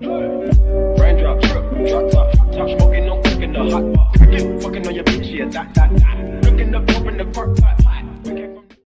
Raindrop, drip, drop top, top smoking, no cooking the hot pot. Fucking on your bitch, yeah, that, that, that. Cooking up, open the park pot.